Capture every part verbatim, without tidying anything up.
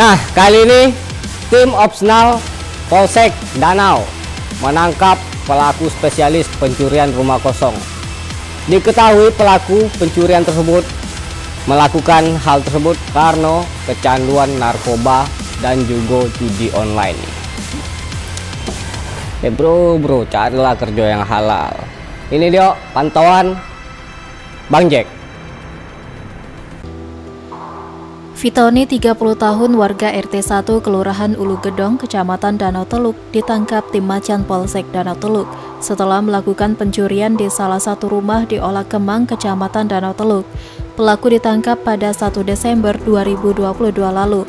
Nah, kali ini tim opsional Polsek Danau menangkap pelaku spesialis pencurian rumah kosong. Diketahui pelaku pencurian tersebut melakukan hal tersebut karena kecanduan narkoba dan juga judi online. Eh bro, bro, carilah kerja yang halal. Ini dia pantauan Bang Jack Fitoni, tiga puluh tahun, warga R T satu Kelurahan Ulu Gedong, Kecamatan Danau Teluk, ditangkap tim Macan Polsek Danau Teluk setelah melakukan pencurian di salah satu rumah di Olakemang, Kecamatan Danau Teluk. Pelaku ditangkap pada satu Desember dua ribu dua puluh dua lalu.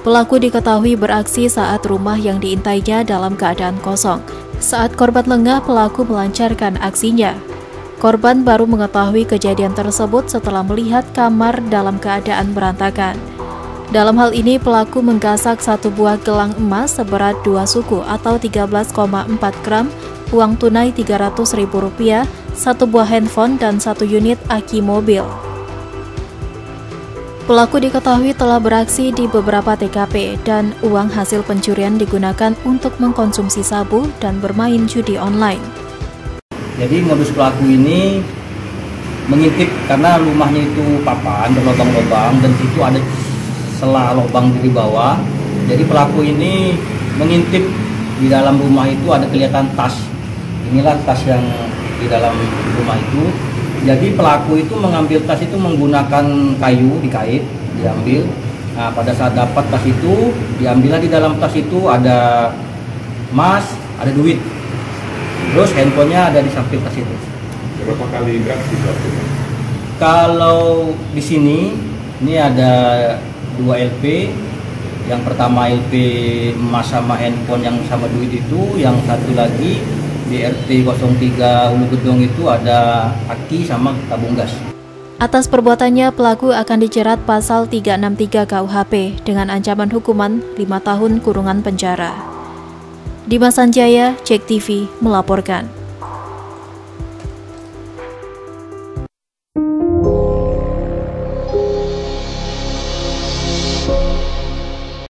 Pelaku diketahui beraksi saat rumah yang diintainya dalam keadaan kosong. Saat korban lengah, pelaku melancarkan aksinya. Korban baru mengetahui kejadian tersebut setelah melihat kamar dalam keadaan berantakan. Dalam hal ini, pelaku menggasak satu buah gelang emas seberat dua suku atau tiga belas koma empat gram, uang tunai tiga ratus ribu rupiah, satu buah handphone, dan satu unit aki mobil. Pelaku diketahui telah beraksi di beberapa T K P dan uang hasil pencurian digunakan untuk mengkonsumsi sabu dan bermain judi online. Jadi modus pelaku ini mengintip karena rumahnya itu papan berlobang-lobang dan situ ada selah lobang di bawah. Jadi pelaku ini mengintip di dalam rumah itu ada kelihatan tas. Inilah tas yang di dalam rumah itu. Jadi pelaku itu mengambil tas itu menggunakan kayu dikait, diambil. Nah, pada saat dapat tas itu, diambillah di dalam tas itu ada emas, ada duit. Terus handphonenya ada di samping tas itu. Berapa kali beraksi? Kalau di sini, ini ada dua L P. Yang pertama L P emas sama handphone yang sama duit itu. Yang satu lagi di R T nol tiga Ulu Gedong itu ada aki sama tabung gas. Atas perbuatannya, pelaku akan dijerat pasal tiga enam tiga K U H P dengan ancaman hukuman lima tahun kurungan penjara. Dimas Sanjaya, Jek T V melaporkan.